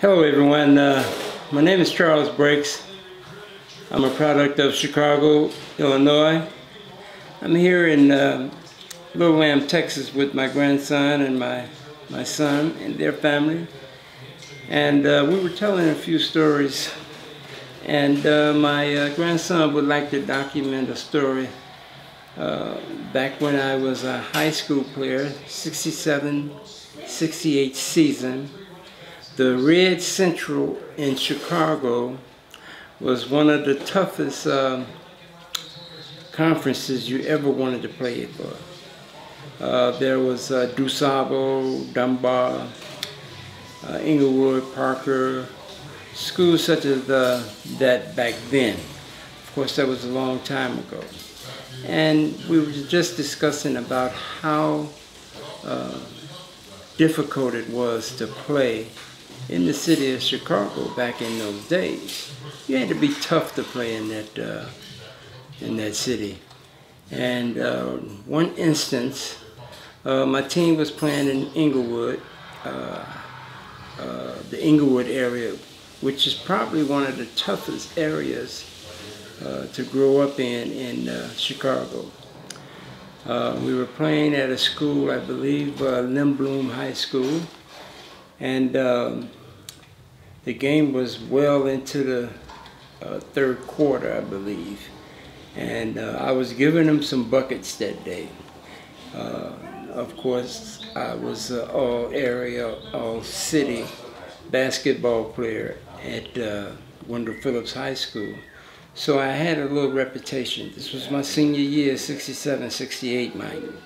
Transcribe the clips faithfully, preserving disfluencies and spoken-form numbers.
Hello everyone, uh, my name is Charles Brakes. I'm a product of Chicago, Illinois. I'm here in uh, Littleham, Texas with my grandson and my, my son and their family. And uh, we were telling a few stories, and uh, my uh, grandson would like to document a story uh, back when I was a high school player, sixty-seven sixty-eight season. The Red Central in Chicago was one of the toughest um, conferences you ever wanted to play it for. Uh, there was uh, DuSable, Dunbar, uh, Inglewood, Parker, schools such as the, that back then. Of course, that was a long time ago. And we were just discussing about how uh, difficult it was to play in the city of Chicago back in those days. You had to be tough to play in that, uh, in that city. And uh, one instance, uh, my team was playing in Inglewood, uh, uh, the Inglewood area, which is probably one of the toughest areas uh, to grow up in, in uh, Chicago. Uh, we were playing at a school, I believe, uh, Lindblom High School. And um, the game was well into the uh, third quarter, I believe. And uh, I was giving them some buckets that day. Uh, of course, I was an all-area, all-city basketball player at uh, Wonder Phillips High School. So I had a little reputation. This was my senior year, sixty-seven sixty-eight, mind you.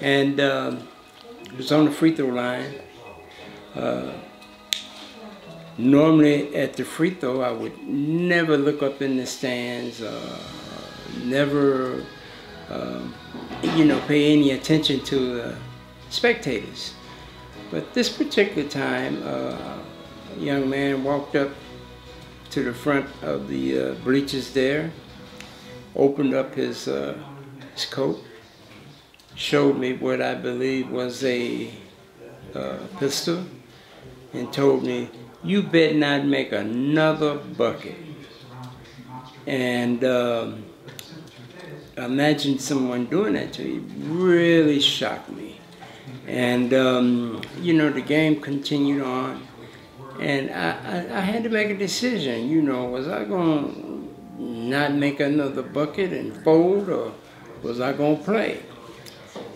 And um, it was on the free throw line. Uh, normally at the free throw, I would never look up in the stands, uh, never, um, you know, pay any attention to the spectators. But this particular time, uh, a young man walked up to the front of the uh, bleachers there, opened up his, uh, his coat, showed me what I believe was a uh, pistol, and told me, "You better not make another bucket." And um, imagine someone doing that to you. Really shocked me. And um, you know, the game continued on, and I, I, I had to make a decision. You know, was I gonna not make another bucket and fold, or was I gonna play?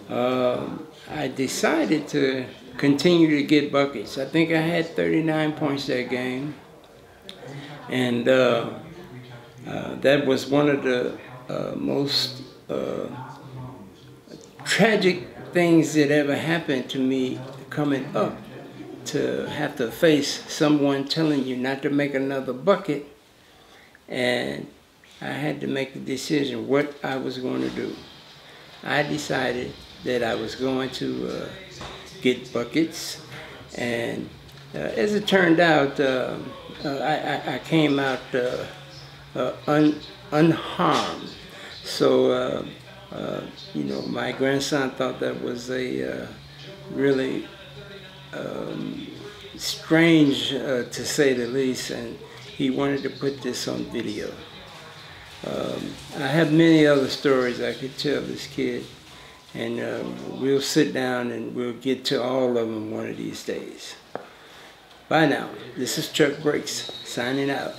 Uh, I decided to continue to get buckets. I think I had thirty-nine points that game, and uh, uh, that was one of the uh, most uh, tragic things that ever happened to me coming up, to have to face someone telling you not to make another bucket, and I had to make the decision what I was going to do. I decided that I was going to uh, get buckets, and uh, as it turned out, uh, I, I came out uh, uh, un, unharmed. So, uh, uh, you know, my grandson thought that was a uh, really um, strange, uh, to say the least, and he wanted to put this on video. Um, I have many other stories I could tell this kid, and uh, we'll sit down and we'll get to all of them one of these days. Bye now. This is Chuck Brakes, signing out.